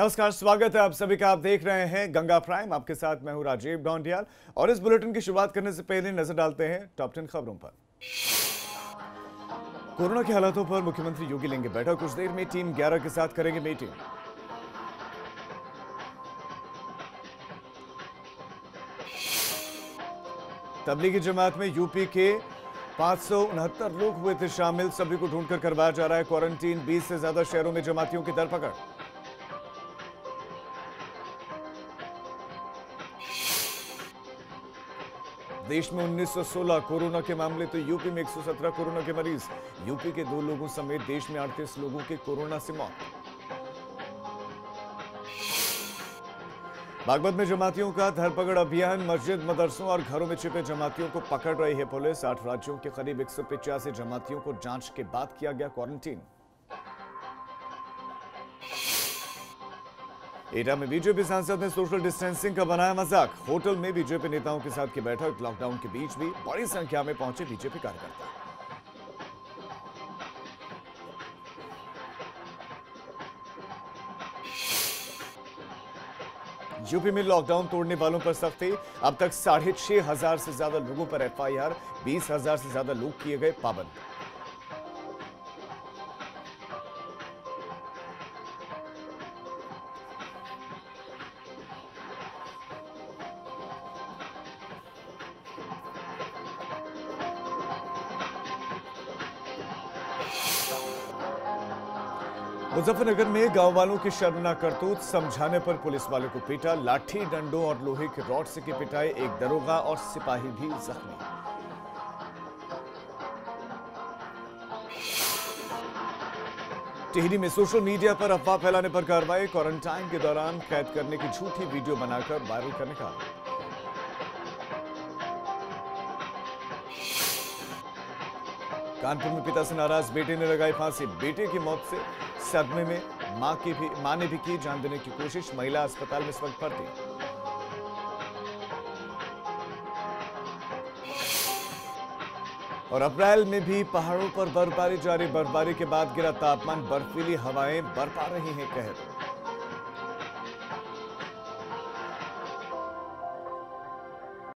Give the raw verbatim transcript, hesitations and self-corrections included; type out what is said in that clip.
नमस्कार, स्वागत है आप सभी का। आप देख रहे हैं गंगा प्राइम, आपके साथ मैं हूं राजीव डांडियाल और इस बुलेटिन की शुरुआत करने से पहले नजर डालते हैं टॉप टेन खबरों पर। कोरोना के हालातों पर मुख्यमंत्री योगी लेंगे बैठक, कुछ देर में टीम ग्यारह के साथ करेंगे मीटिंग। तबली की जमात में यूपी के पांच सौ उनहत्तर लोग हुए थे शामिल, सभी को ढूंढकर करवाया जा रहा है क्वारंटीन। बीस से ज्यादा शहरों में जमातियों की धरपकड़। देश में उन्नीस सौ सोलह कोरोना के मामले तो यूपी में एक सौ सत्रह कोरोना के मरीज, यूपी के दो लोगों समेत देश में अड़तीस लोगों की कोरोना से मौत। भागवत में जमातियों का धरपकड़ अभियान, मस्जिद मदरसों और घरों में छिपे जमातियों को पकड़ रही है पुलिस। आठ राज्यों के करीब एक सौ पिचासी जमातियों को जांच के बाद किया गया क्वारंटीन। एटा में बीजेपी सांसद ने सोशल डिस्टेंसिंग का बनाया मजाक, होटल में बीजेपी नेताओं के साथ की बैठक। लॉकडाउन के बीच भी बड़ी संख्या में पहुंचे बीजेपी कार्यकर्ता। यूपी में लॉकडाउन तोड़ने वालों पर सख्ती, अब तक साढ़े छह हजार से ज्यादा लोगों पर एफ आई आर, बीस हजार से ज्यादा लोग किए गए पाबंद। मुजफ्फरनगर में गांव वालों की शर्मनाक करतूत, समझाने पर पुलिस वालों को पीटा, लाठी डंडों और लोहे के रॉड से की पिटाई, एक दरोगा और सिपाही भी जख्मी। टिहरी में सोशल मीडिया पर अफवाह फैलाने पर कार्रवाई, क्वारंटाइन के दौरान कैद करने की झूठी वीडियो बनाकर वायरल करने का आरोप। कानपुर में पिता से नाराज बेटे ने लगाई फांसी, बेटे की मौत से सदमे में मां की भी मां ने भी की जान देने की कोशिश, महिला अस्पताल में इस वक्त भर्ती। और अप्रैल में भी पहाड़ों पर बर्फबारी जारी, बर्फबारी के बाद गिरा तापमान, बर्फीली हवाएं बरपा रही हैं कहर।